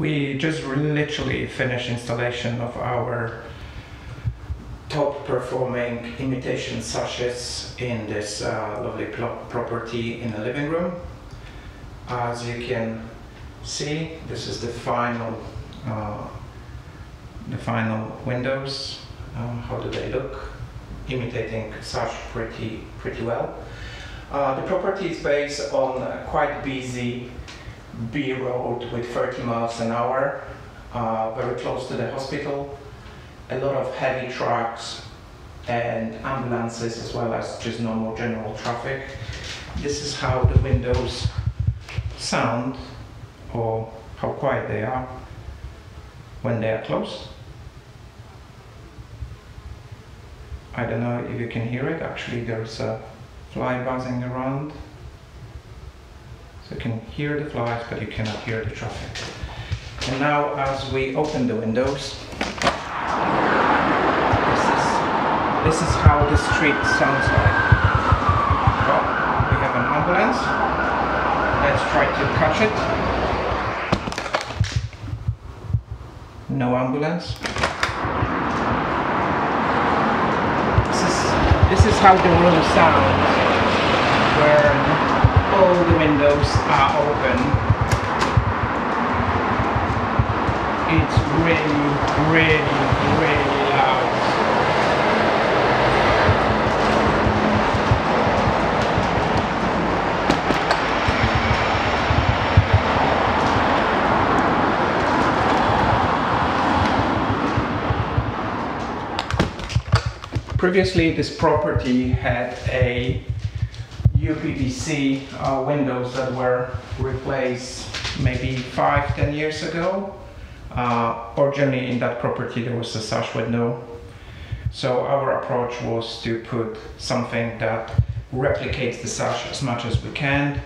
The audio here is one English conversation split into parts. We just literally finished installation of our top performing imitation sashes in this lovely property in the living room. As you can see, this is the final windows. How do they look? Imitating sash pretty well. The property is based on a quite busy B road with 30 miles an hour, very close to the hospital. A lot of heavy trucks and ambulances, as well as just normal general traffic. This is how the windows sound, or how quiet they are when they are closed. I don't know if you can hear it. Actually, there's a fly buzzing around. So you can hear the flies, but you cannot hear the traffic. And now, as we open the windows, this is how the street sounds like. Well, we have an ambulance. Let's try to catch it. No ambulance. This is how the room sounds, where all the windows are open. It's really loud. Previously, this property had a UPVC windows that were replaced maybe 5-10 years ago. Originally, in that property, there was a sash window. So our approach was to put something that replicates the sash as much as we can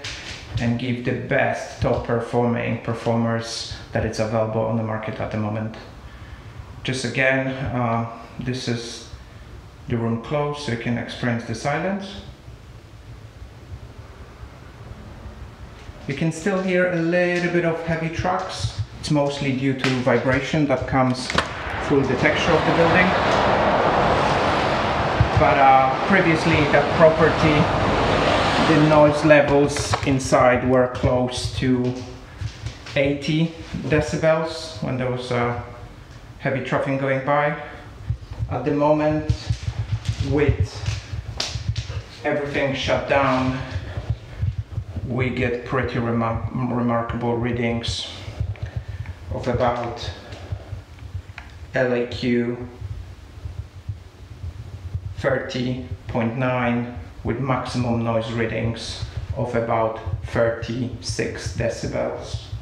and give the best top-performing performers that it's available on the market at the moment. Just again, this is the room closed, so you can experience the silence. You can still hear a little bit of heavy trucks. It's mostly due to vibration that comes through the texture of the building. But previously, that property, the noise levels inside were close to 80 decibels when there was heavy traffic going by. At the moment, with everything shut down, we get pretty remarkable readings of about LAQ 30.9 with maximum noise readings of about 36 decibels.